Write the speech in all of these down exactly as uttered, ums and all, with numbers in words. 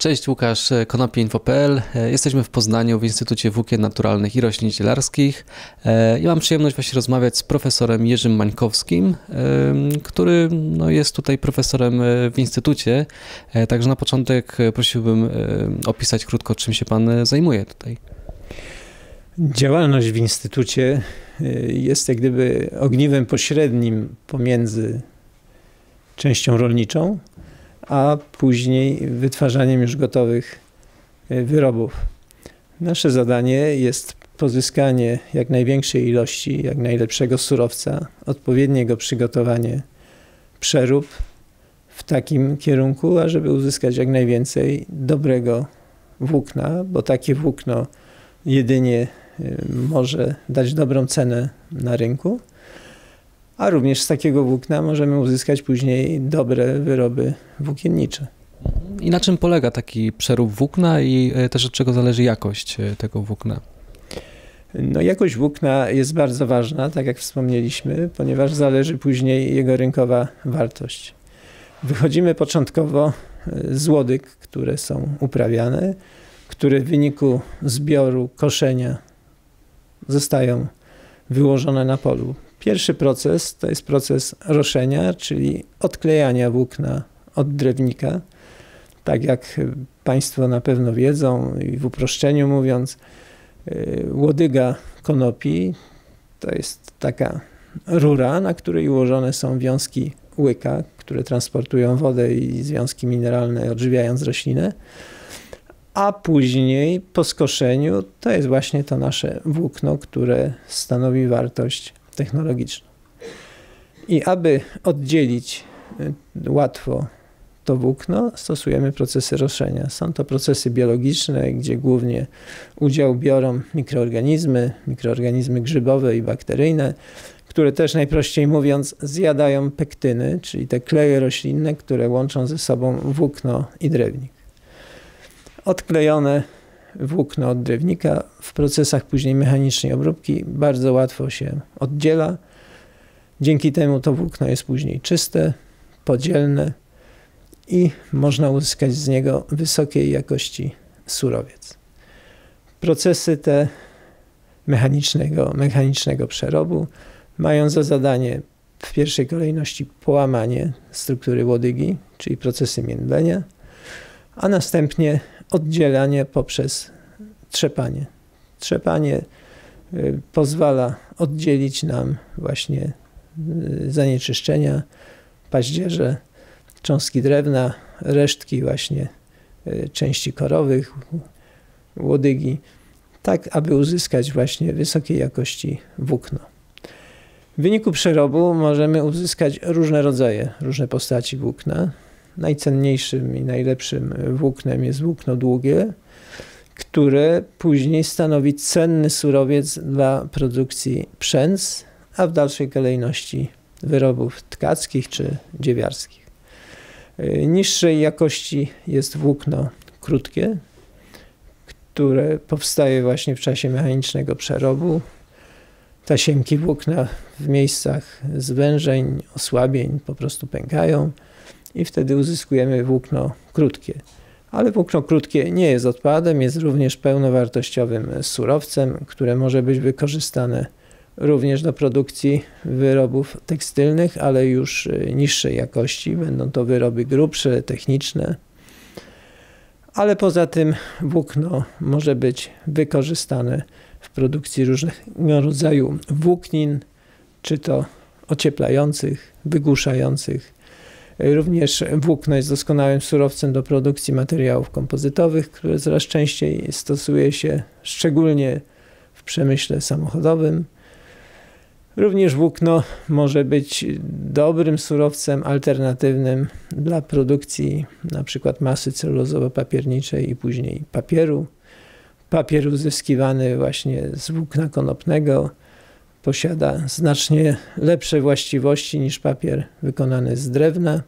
Cześć Łukasz, konopie kropka info kropka pe el. Jesteśmy w Poznaniu w Instytucie Włókien Naturalnych i Roślin Zielarskich. Ja mam przyjemność właśnie rozmawiać z profesorem Jerzym Mańkowskim, który no, jest tutaj profesorem w Instytucie. Także na początek prosiłbym opisać krótko, czym się Pan zajmuje tutaj. Działalność w Instytucie jest jak gdyby ogniwem pośrednim pomiędzy częścią rolniczą a później wytwarzaniem już gotowych wyrobów. Nasze zadanie jest pozyskanie jak największej ilości, jak najlepszego surowca, odpowiedniego przygotowanie przerób w takim kierunku, ażeby uzyskać jak najwięcej dobrego włókna, bo takie włókno jedynie może dać dobrą cenę na rynku, a również z takiego włókna możemy uzyskać później dobre wyroby włókiennicze. I na czym polega taki przerób włókna i też od czego zależy jakość tego włókna? No, jakość włókna jest bardzo ważna, tak jak wspomnieliśmy, ponieważ zależy później jego rynkowa wartość. Wychodzimy początkowo z łodyg, które są uprawiane, które w wyniku zbioru, koszenia zostają wyłożone na polu. Pierwszy proces to jest proces roszenia, czyli odklejania włókna od drewnika. Tak jak Państwo na pewno wiedzą i w uproszczeniu mówiąc, łodyga konopi to jest taka rura, na której ułożone są wiązki łyka, które transportują wodę i związki mineralne, odżywiając roślinę. A później po skoszeniu to jest właśnie to nasze włókno, które stanowi wartość technologiczną. I aby oddzielić łatwo to włókno, stosujemy procesy roszenia. Są to procesy biologiczne, gdzie głównie udział biorą mikroorganizmy, mikroorganizmy grzybowe i bakteryjne, które też najprościej mówiąc zjadają pektyny, czyli te kleje roślinne, które łączą ze sobą włókno i drewnik. Odklejone włókno od drewnika w procesach później mechanicznej obróbki bardzo łatwo się oddziela. Dzięki temu to włókno jest później czyste, podzielne i można uzyskać z niego wysokiej jakości surowiec. Procesy te mechanicznego, mechanicznego przerobu mają za zadanie w pierwszej kolejności połamanie struktury łodygi, czyli procesy międlenia, a następnie oddzielanie poprzez trzepanie. Trzepanie pozwala oddzielić nam właśnie zanieczyszczenia, paździerze, cząstki drewna, resztki właśnie części korowych, łodygi, tak aby uzyskać właśnie wysokiej jakości włókno. W wyniku przerobu możemy uzyskać różne rodzaje, różne postaci włókna. Najcenniejszym i najlepszym włóknem jest włókno długie, które później stanowi cenny surowiec dla produkcji przędz, a w dalszej kolejności wyrobów tkackich czy dziewiarskich. Niższej jakości jest włókno krótkie, które powstaje właśnie w czasie mechanicznego przerobu. Tasiemki włókna w miejscach zwężeń, osłabień po prostu pękają. I wtedy uzyskujemy włókno krótkie. Ale włókno krótkie nie jest odpadem, jest również pełnowartościowym surowcem, które może być wykorzystane również do produkcji wyrobów tekstylnych, ale już niższej jakości. Będą to wyroby grubsze, techniczne. Ale poza tym włókno może być wykorzystane w produkcji różnego rodzaju włóknin, czy to ocieplających, wygłuszających. Również włókno jest doskonałym surowcem do produkcji materiałów kompozytowych, które coraz częściej stosuje się szczególnie w przemyśle samochodowym. Również włókno może być dobrym surowcem alternatywnym dla produkcji np. masy celulozowo-papierniczej i później papieru. Papier uzyskiwany właśnie z włókna konopnego posiada znacznie lepsze właściwości niż papier wykonany z drewna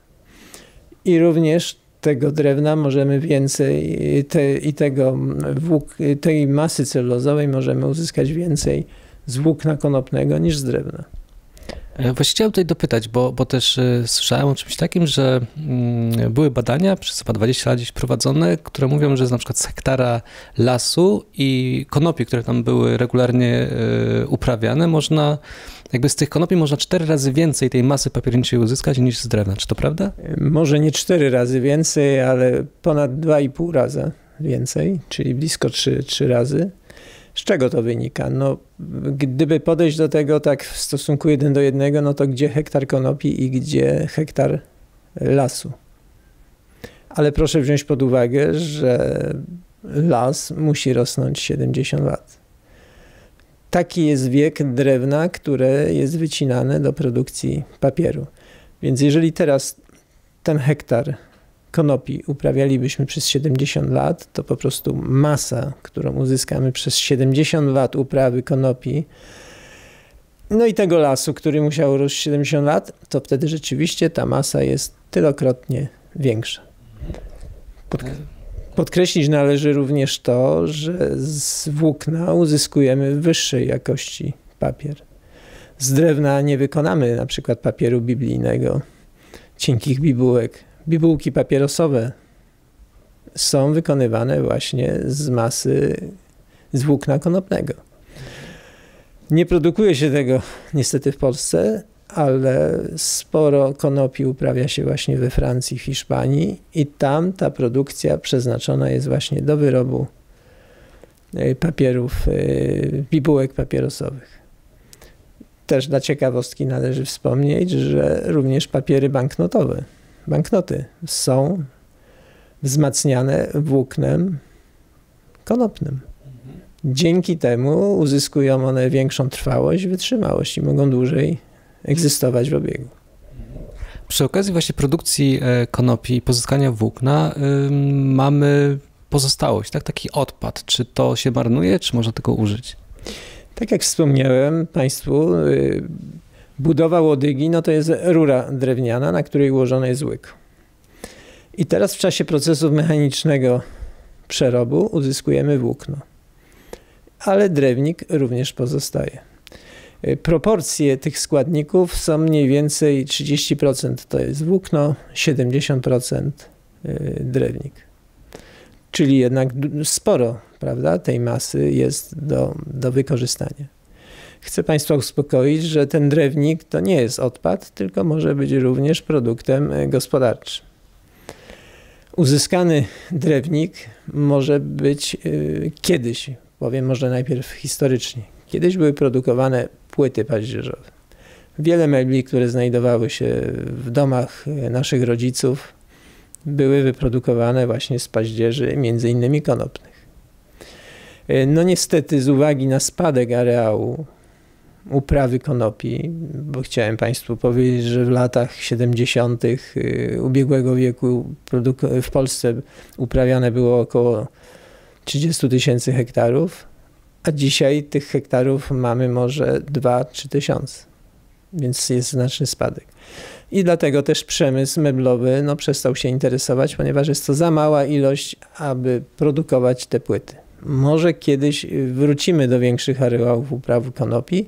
i również tego drewna możemy więcej te, i tego włók, tej masy celulozowej możemy uzyskać więcej z włókna konopnego niż z drewna. Właściwie chciałem tutaj dopytać, bo, bo też słyszałem o czymś takim, że były badania przez chyba dwadzieścia lat gdzieś prowadzone, które mówią, że jest na przykład z hektara lasu i konopi, które tam były regularnie uprawiane, można jakby z tych konopi można cztery razy więcej tej masy papierniczej uzyskać niż z drewna. Czy to prawda? Może nie cztery razy więcej, ale ponad dwa i pół razy więcej, czyli blisko trzy, trzy razy. Z czego to wynika? No, gdyby podejść do tego tak w stosunku jeden do jednego, no to gdzie hektar konopi i gdzie hektar lasu? Ale proszę wziąć pod uwagę, że las musi rosnąć siedemdziesiąt lat. Taki jest wiek drewna, które jest wycinane do produkcji papieru. Więc jeżeli teraz ten hektar konopi uprawialibyśmy przez siedemdziesiąt lat, to po prostu masa, którą uzyskamy przez siedemdziesiąt lat uprawy konopi, no i tego lasu, który musiał rosnąć siedemdziesiąt lat, to wtedy rzeczywiście ta masa jest tylokrotnie większa. Pod, podkreślić należy również to, że z włókna uzyskujemy wyższej jakości papier. Z drewna nie wykonamy na przykład papieru biblijnego, cienkich bibułek. Bibułki papierosowe są wykonywane właśnie z masy, z włókna konopnego. Nie produkuje się tego niestety w Polsce, ale sporo konopi uprawia się właśnie we Francji, Hiszpanii i tam ta produkcja przeznaczona jest właśnie do wyrobu papierów, bibułek papierosowych. Też dla ciekawostki należy wspomnieć, że również papiery banknotowe, banknoty są wzmacniane włóknem konopnym. Dzięki temu uzyskują one większą trwałość, wytrzymałość i mogą dłużej egzystować w obiegu. Przy okazji właśnie produkcji konopi i pozyskania włókna yy, mamy pozostałość, tak? Taki odpad. Czy to się marnuje, czy można tego użyć? Tak jak wspomniałem Państwu, yy, budowa łodygi, no to jest rura drewniana, na której ułożony jest łyk. I teraz w czasie procesu mechanicznego przerobu uzyskujemy włókno. Ale drewnik również pozostaje. Proporcje tych składników są mniej więcej trzydzieści procent to jest włókno, siedemdziesiąt procent drewnik. Czyli jednak sporo, prawda, tej masy jest do, do wykorzystania. Chcę Państwa uspokoić, że ten drewnik to nie jest odpad, tylko może być również produktem gospodarczym. Uzyskany drewnik może być yy, kiedyś, powiem może najpierw historycznie, kiedyś były produkowane płyty paździerzowe. Wiele mebli, które znajdowały się w domach naszych rodziców, były wyprodukowane właśnie z paździerzy, między innymi konopnych. Yy, no niestety z uwagi na spadek areału uprawy konopi, bo chciałem Państwu powiedzieć, że w latach siedemdziesiątych ubiegłego wieku w Polsce uprawiane było około trzydzieści tysięcy hektarów, a dzisiaj tych hektarów mamy może dwa trzy tysiące, więc jest znaczny spadek. I dlatego też przemysł meblowy no, przestał się interesować, ponieważ jest to za mała ilość, aby produkować te płyty. Może kiedyś wrócimy do większych areałów uprawy konopi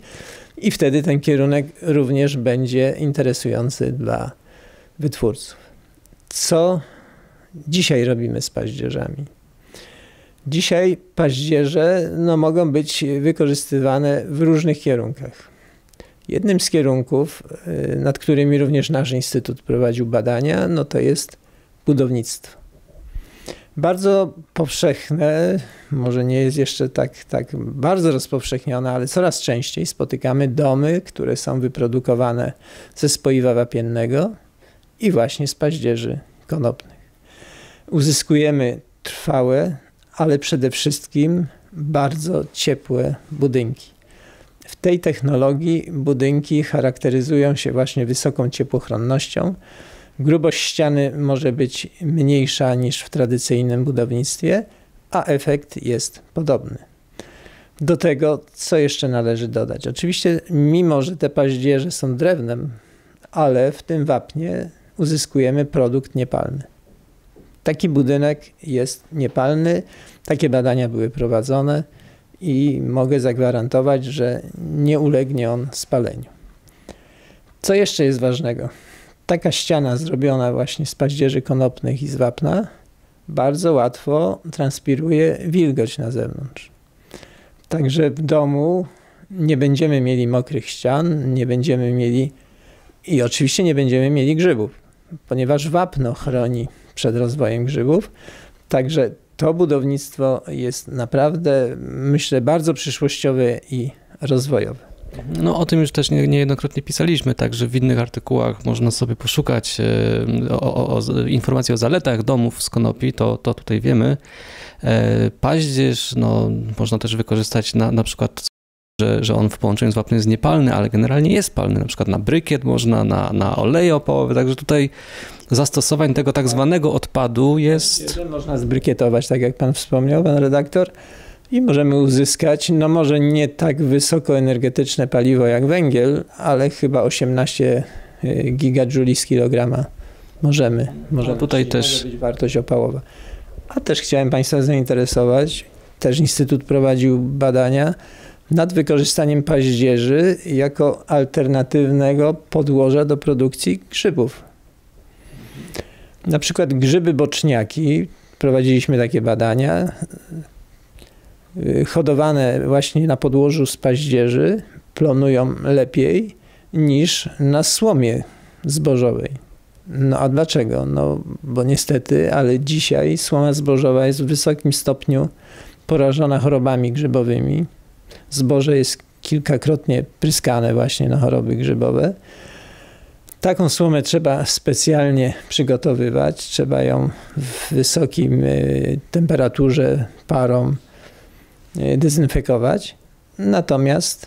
i wtedy ten kierunek również będzie interesujący dla wytwórców. Co dzisiaj robimy z paździerzami? Dzisiaj paździerze no, mogą być wykorzystywane w różnych kierunkach. Jednym z kierunków, nad którymi również nasz Instytut prowadził badania, no, to jest budownictwo. Bardzo powszechne, może nie jest jeszcze tak, tak bardzo rozpowszechnione, ale coraz częściej spotykamy domy, które są wyprodukowane ze spoiwa wapiennego i właśnie z paździerzy konopnych. Uzyskujemy trwałe, ale przede wszystkim bardzo ciepłe budynki. W tej technologii budynki charakteryzują się właśnie wysoką ciepłochronnością. Grubość ściany może być mniejsza niż w tradycyjnym budownictwie, a efekt jest podobny. Do tego, co jeszcze należy dodać? Oczywiście, mimo że te paździerze są drewnem, ale w tym wapnie uzyskujemy produkt niepalny. Taki budynek jest niepalny, takie badania były prowadzone i mogę zagwarantować, że nie ulegnie on spaleniu. Co jeszcze jest ważnego? Taka ściana zrobiona właśnie z paździerzy konopnych i z wapna bardzo łatwo transpiruje wilgoć na zewnątrz. Także w domu nie będziemy mieli mokrych ścian, nie będziemy mieli i oczywiście nie będziemy mieli grzybów, ponieważ wapno chroni przed rozwojem grzybów. Także to budownictwo jest naprawdę, myślę, bardzo przyszłościowe i rozwojowe. No o tym już też nie, niejednokrotnie pisaliśmy, także w innych artykułach można sobie poszukać o, o, o, informacji o zaletach domów z konopi, to, to tutaj wiemy. Paździerz no, można też wykorzystać na, na przykład, że, że on w połączeniu z wapnem jest niepalny, ale generalnie jest palny, na przykład na brykiet można, na, na oleje opałowe, także tutaj zastosowań tego tak zwanego odpadu jest... Można zbrykietować, tak jak pan wspomniał, pan redaktor, i możemy uzyskać, no może nie tak wysokoenergetyczne paliwo jak węgiel, ale chyba osiemnaście gigadżuli z kilograma możemy. możemy tutaj też może być wartość opałowa. A też chciałem państwa zainteresować, też Instytut prowadził badania nad wykorzystaniem paździerzy jako alternatywnego podłoża do produkcji grzybów. Na przykład grzyby boczniaki, prowadziliśmy takie badania, hodowane właśnie na podłożu z paździerzy plonują lepiej niż na słomie zbożowej. No a dlaczego? No bo niestety, ale dzisiaj słoma zbożowa jest w wysokim stopniu porażona chorobami grzybowymi. Zboże jest kilkakrotnie pryskane właśnie na choroby grzybowe. Taką słomę trzeba specjalnie przygotowywać, trzeba ją w wysokim temperaturze parą dezynfekować. Natomiast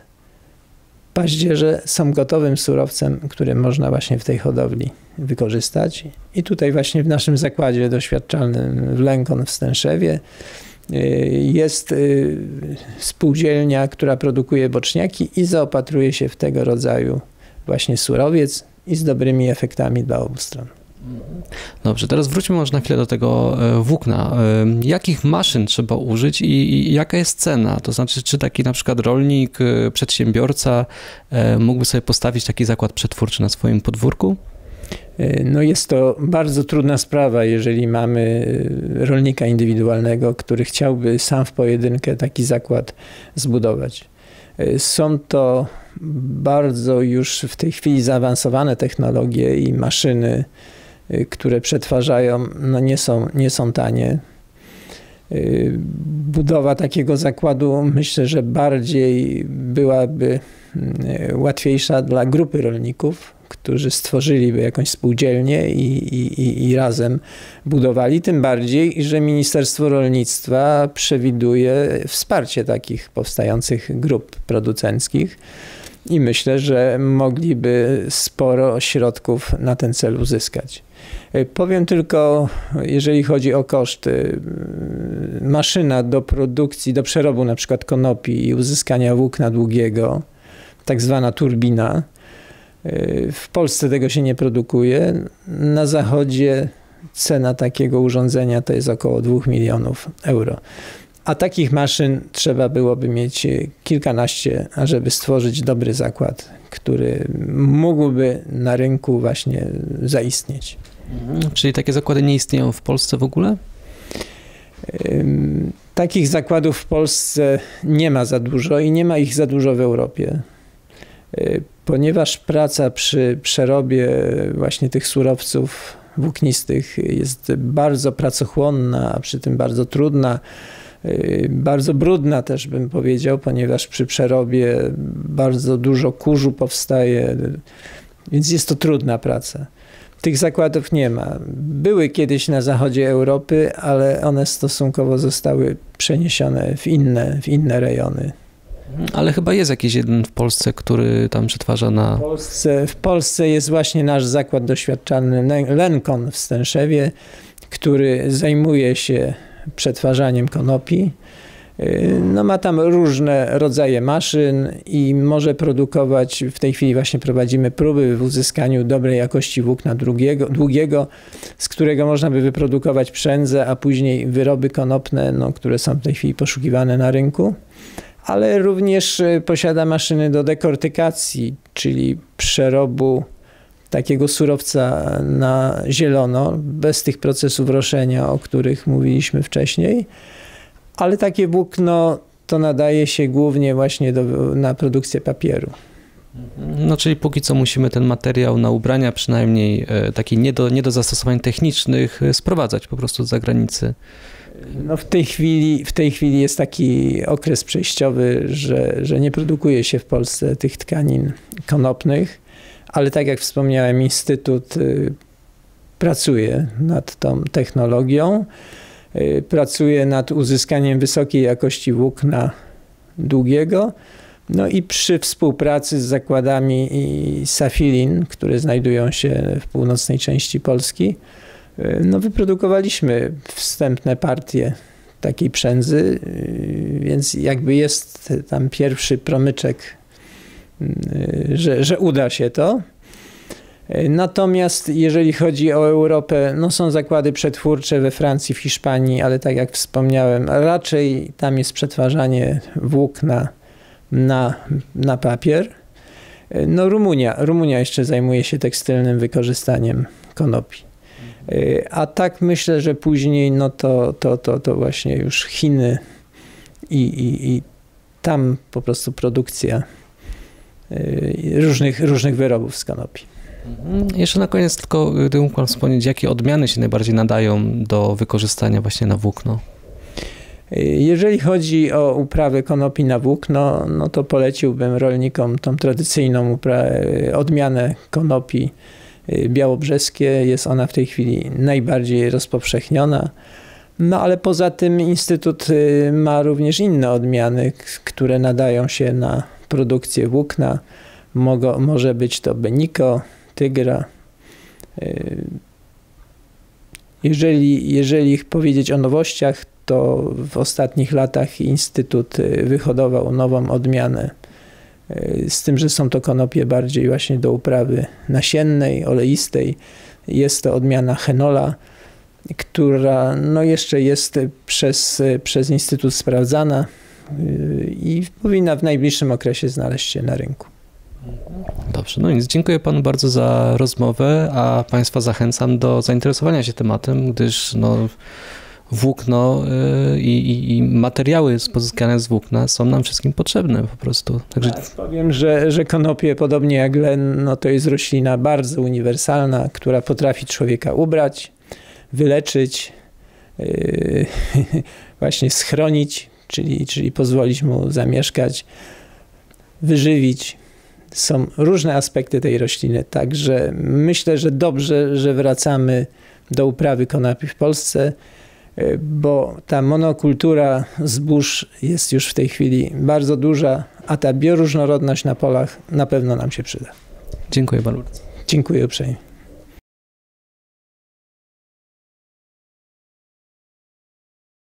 paździerze są gotowym surowcem, który można właśnie w tej hodowli wykorzystać. I tutaj właśnie w naszym zakładzie doświadczalnym w Lenkon w Stęszewie jest spółdzielnia, która produkuje boczniaki i zaopatruje się w tego rodzaju właśnie surowiec i z dobrymi efektami dla obu stron. Dobrze, teraz wróćmy może na chwilę do tego włókna. Jakich maszyn trzeba użyć i, i jaka jest cena? To znaczy, czy taki na przykład rolnik, przedsiębiorca mógłby sobie postawić taki zakład przetwórczy na swoim podwórku? No jest to bardzo trudna sprawa, jeżeli mamy rolnika indywidualnego, który chciałby sam w pojedynkę taki zakład zbudować. Są to bardzo już w tej chwili zaawansowane technologie i maszyny, które przetwarzają, no nie są, nie są tanie. Budowa takiego zakładu myślę, że bardziej byłaby łatwiejsza dla grupy rolników, którzy stworzyliby jakąś spółdzielnię i, i, i razem budowali, tym bardziej, że Ministerstwo Rolnictwa przewiduje wsparcie takich powstających grup producenckich i myślę, że mogliby sporo środków na ten cel uzyskać. Powiem tylko, jeżeli chodzi o koszty, maszyna do produkcji, do przerobu na przykład konopi i uzyskania włókna długiego, tak zwana turbina. W Polsce tego się nie produkuje. Na zachodzie cena takiego urządzenia to jest około dwóch milionów euro. A takich maszyn trzeba byłoby mieć kilkanaście, ażeby stworzyć dobry zakład, który mógłby na rynku właśnie zaistnieć. Mhm. Czyli takie zakłady nie istnieją w Polsce w ogóle? Takich zakładów w Polsce nie ma za dużo i nie ma ich za dużo w Europie. Ponieważ praca przy przerobie właśnie tych surowców włóknistych jest bardzo pracochłonna, a przy tym bardzo trudna, bardzo brudna też bym powiedział, ponieważ przy przerobie bardzo dużo kurzu powstaje, więc jest to trudna praca. Tych zakładów nie ma. Były kiedyś na zachodzie Europy, ale one stosunkowo zostały przeniesione w inne, w inne rejony. Ale chyba jest jakiś jeden w Polsce, który tam przetwarza na... W Polsce, w Polsce jest właśnie nasz zakład doświadczalny Lenkon w Stęszewie, który zajmuje się przetwarzaniem konopi. No, ma tam różne rodzaje maszyn i może produkować, w tej chwili właśnie prowadzimy próby w uzyskaniu dobrej jakości włókna długiego, długiego z którego można by wyprodukować przędzę, a później wyroby konopne, no, które są w tej chwili poszukiwane na rynku. ale również posiada maszyny do dekortykacji, czyli przerobu takiego surowca na zielono, bez tych procesów roszenia, o których mówiliśmy wcześniej. Ale takie włókno to nadaje się głównie właśnie do, na produkcję papieru. No czyli póki co musimy ten materiał na ubrania, przynajmniej taki nie do, nie do zastosowań technicznych, sprowadzać po prostu z zagranicy. No w tej chwili, w tej chwili jest taki okres przejściowy, że, że nie produkuje się w Polsce tych tkanin konopnych, ale tak jak wspomniałem, Instytut pracuje nad tą technologią, pracuje nad uzyskaniem wysokiej jakości włókna długiego, no i przy współpracy z zakładami Safilin, które znajdują się w północnej części Polski, no wyprodukowaliśmy wstępne partie takiej przędzy, więc jakby jest tam pierwszy promyczek, że, że uda się to. Natomiast jeżeli chodzi o Europę, no są zakłady przetwórcze we Francji, w Hiszpanii, ale tak jak wspomniałem, raczej tam jest przetwarzanie włókna na, na papier. No Rumunia, Rumunia jeszcze zajmuje się tekstylnym wykorzystaniem konopi. A tak myślę, że później no to, to, to, to właśnie już Chiny i, i, i tam po prostu produkcja różnych, różnych wyrobów z konopi. Jeszcze na koniec tylko gdybym mógł wspomnieć, jakie odmiany się najbardziej nadają do wykorzystania właśnie na włókno? Jeżeli chodzi o uprawę konopi na włókno, no to poleciłbym rolnikom tą tradycyjną odmianę konopi białobrzeskie. Jest ona w tej chwili najbardziej rozpowszechniona. No ale poza tym Instytut ma również inne odmiany, które nadają się na produkcję włókna. Mogą, może być to beniko, tygra. Jeżeli, jeżeli powiedzieć o nowościach, to w ostatnich latach Instytut wyhodował nową odmianę, z tym, że są to konopie bardziej właśnie do uprawy nasiennej, oleistej. Jest to odmiana Henola, która no jeszcze jest przez, przez Instytut sprawdzana i powinna w najbliższym okresie znaleźć się na rynku. Dobrze, no nic, dziękuję panu bardzo za rozmowę, a państwa zachęcam do zainteresowania się tematem, gdyż no, włókno i, i, i materiały pozyskane z włókna są nam wszystkim potrzebne po prostu. Także... Ja powiem, że, że konopie, podobnie jak len, no, to jest roślina bardzo uniwersalna, która potrafi człowieka ubrać, wyleczyć, yy, właśnie schronić, czyli, czyli pozwolić mu zamieszkać, wyżywić. Są różne aspekty tej rośliny, także myślę, że dobrze, że wracamy do uprawy konopi w Polsce, bo ta monokultura zbóż jest już w tej chwili bardzo duża, a ta bioróżnorodność na polach na pewno nam się przyda. Dziękuję bardzo. Dziękuję uprzejmie.